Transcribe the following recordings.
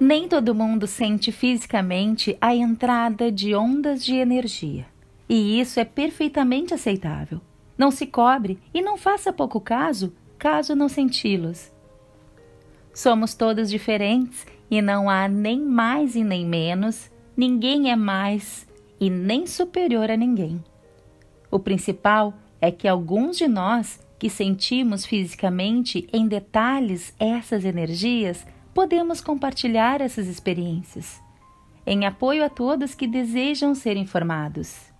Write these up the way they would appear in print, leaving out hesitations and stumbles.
Nem todo mundo sente fisicamente a entrada de ondas de energia, e isso é perfeitamente aceitável. Não se cobre e não faça pouco caso, caso não senti-los. Somos todos diferentes e não há nem mais e nem menos, ninguém é mais e nem superior a ninguém. O principal é que alguns de nós que sentimos fisicamente em detalhes essas energias, podemos compartilhar essas experiências, em apoio a todos que desejam ser informados.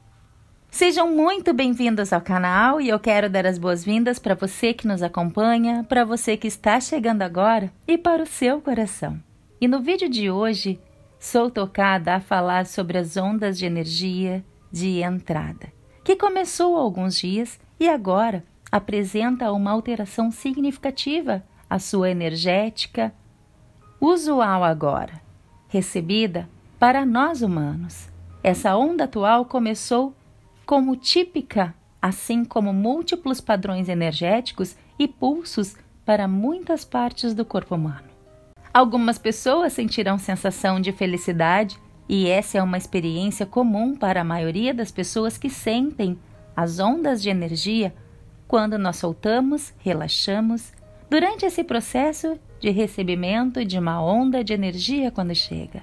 Sejam muito bem-vindos ao canal e eu quero dar as boas-vindas para você que nos acompanha, para você que está chegando agora e para o seu coração. E no vídeo de hoje, sou tocada a falar sobre as ondas de energia de entrada, que começou há alguns dias e agora apresenta uma alteração significativa à sua energética, usual agora, recebida para nós humanos. Essa onda atual começou como típica, assim como múltiplos padrões energéticos e pulsos para muitas partes do corpo humano. Algumas pessoas sentirão sensação de felicidade, e essa é uma experiência comum para a maioria das pessoas que sentem as ondas de energia quando nós soltamos, relaxamos, durante esse processo de recebimento de uma onda de energia quando chega.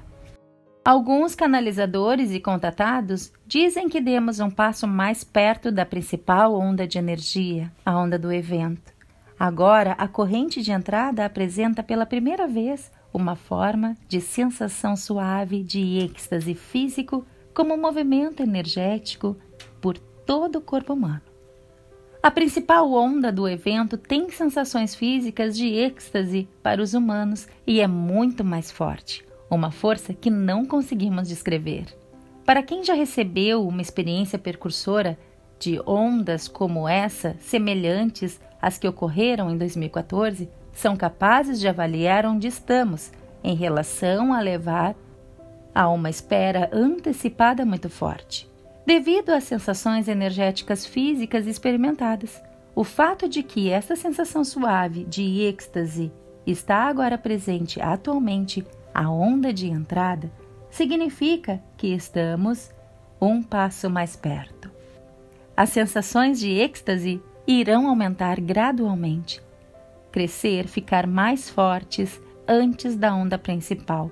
Alguns canalizadores e contatados dizem que demos um passo mais perto da principal onda de energia, a onda do evento. Agora, a corrente de entrada apresenta pela primeira vez uma forma de sensação suave de êxtase físico como um movimento energético por todo o corpo humano. A principal onda do evento tem sensações físicas de êxtase para os humanos e é muito mais forte, uma força que não conseguimos descrever. Para quem já recebeu uma experiência precursora de ondas como essa, semelhantes às que ocorreram em 2014, são capazes de avaliar onde estamos em relação a levar a uma espera antecipada muito forte. Devido às sensações energéticas físicas experimentadas, o fato de que esta sensação suave de êxtase está agora presente atualmente à onda de entrada, significa que estamos um passo mais perto. As sensações de êxtase irão aumentar gradualmente, crescer, ficar mais fortes antes da onda principal,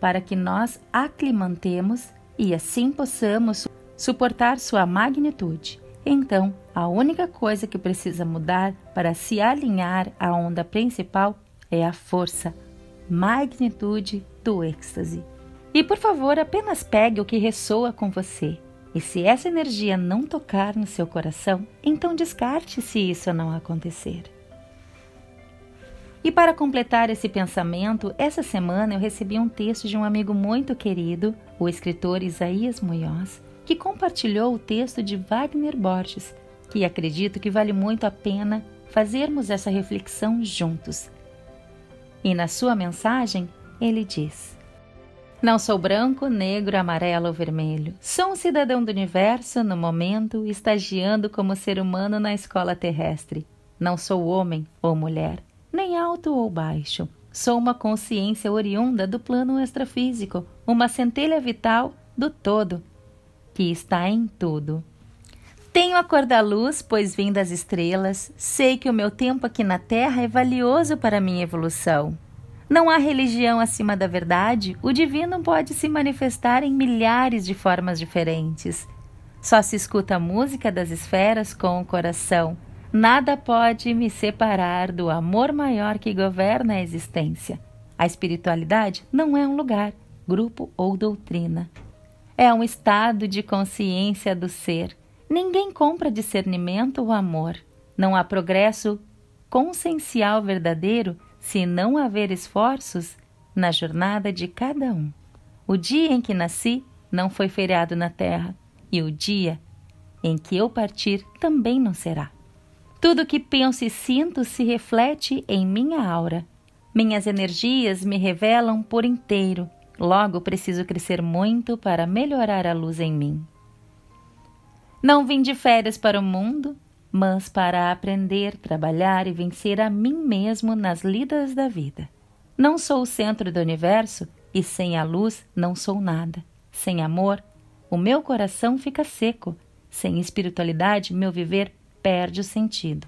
para que nós aclimatemos e assim possamos suportar sua magnitude. Então, a única coisa que precisa mudar para se alinhar à onda principal é a força, magnitude do êxtase. E por favor, apenas pegue o que ressoa com você. E se essa energia não tocar no seu coração, então descarte se isso não acontecer. E para completar esse pensamento, essa semana eu recebi um texto de um amigo muito querido, o escritor Isaías Muñoz, que compartilhou o texto de Wagner Borges, que acredito que vale muito a pena fazermos essa reflexão juntos. E na sua mensagem, ele diz: "Não sou branco, negro, amarelo ou vermelho. Sou um cidadão do universo, no momento, estagiando como ser humano na escola terrestre. Não sou homem ou mulher, nem alto ou baixo. Sou uma consciência oriunda do plano extrafísico, uma centelha vital do todo, que está em tudo. Tenho a cor da luz, pois vim das estrelas. Sei que o meu tempo aqui na Terra é valioso para a minha evolução. Não há religião acima da verdade. O divino pode se manifestar em milhares de formas diferentes. Só se escuta a música das esferas com o coração. Nada pode me separar do amor maior que governa a existência. A espiritualidade não é um lugar, grupo ou doutrina. É um estado de consciência do ser. Ninguém compra discernimento ou amor. Não há progresso consciencial verdadeiro se não haver esforços na jornada de cada um. O dia em que nasci não foi feriado na terra, e o dia em que eu partir também não será. Tudo que penso e sinto se reflete em minha aura. Minhas energias me revelam por inteiro. Logo, preciso crescer muito para melhorar a luz em mim. Não vim de férias para o mundo, mas para aprender, trabalhar e vencer a mim mesmo nas lidas da vida. Não sou o centro do universo e sem a luz não sou nada. Sem amor, o meu coração fica seco. Sem espiritualidade, meu viver perde o sentido.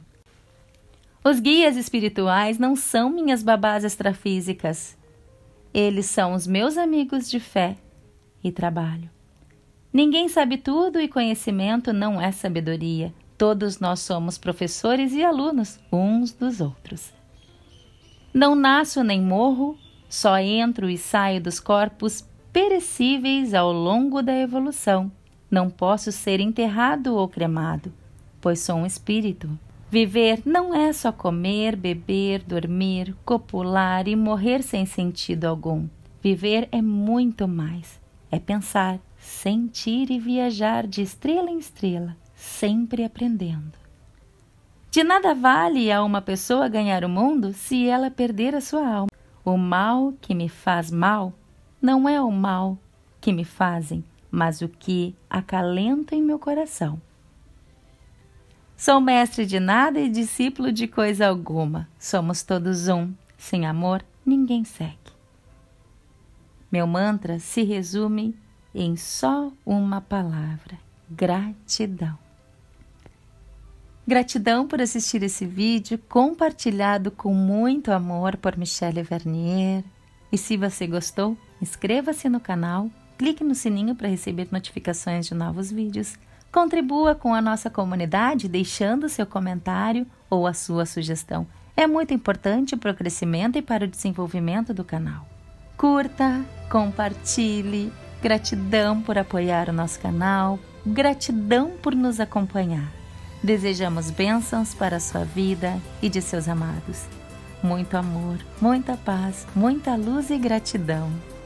Os guias espirituais não são minhas babás extrafísicas. Eles são os meus amigos de fé e trabalho. Ninguém sabe tudo e conhecimento não é sabedoria. Todos nós somos professores e alunos uns dos outros. Não nasço nem morro, só entro e saio dos corpos perecíveis ao longo da evolução. Não posso ser enterrado ou cremado, pois sou um espírito. Viver não é só comer, beber, dormir, copular e morrer sem sentido algum. Viver é muito mais. É pensar, sentir e viajar de estrela em estrela, sempre aprendendo. De nada vale a uma pessoa ganhar o mundo se ela perder a sua alma. O mal que me faz mal não é o mal que me fazem, mas o que acalenta em meu coração. Sou mestre de nada e discípulo de coisa alguma. Somos todos um. Sem amor, ninguém segue. Meu mantra se resume em só uma palavra: gratidão. Gratidão por assistir esse vídeo compartilhado com muito amor por Michele Vernier. E se você gostou, inscreva-se no canal, clique no sininho para receber notificações de novos vídeos. Contribua com a nossa comunidade deixando seu comentário ou a sua sugestão. É muito importante para o crescimento e para o desenvolvimento do canal. Curta, compartilhe. Gratidão por apoiar o nosso canal. Gratidão por nos acompanhar. Desejamos bênçãos para a sua vida e de seus amados. Muito amor, muita paz, muita luz e gratidão.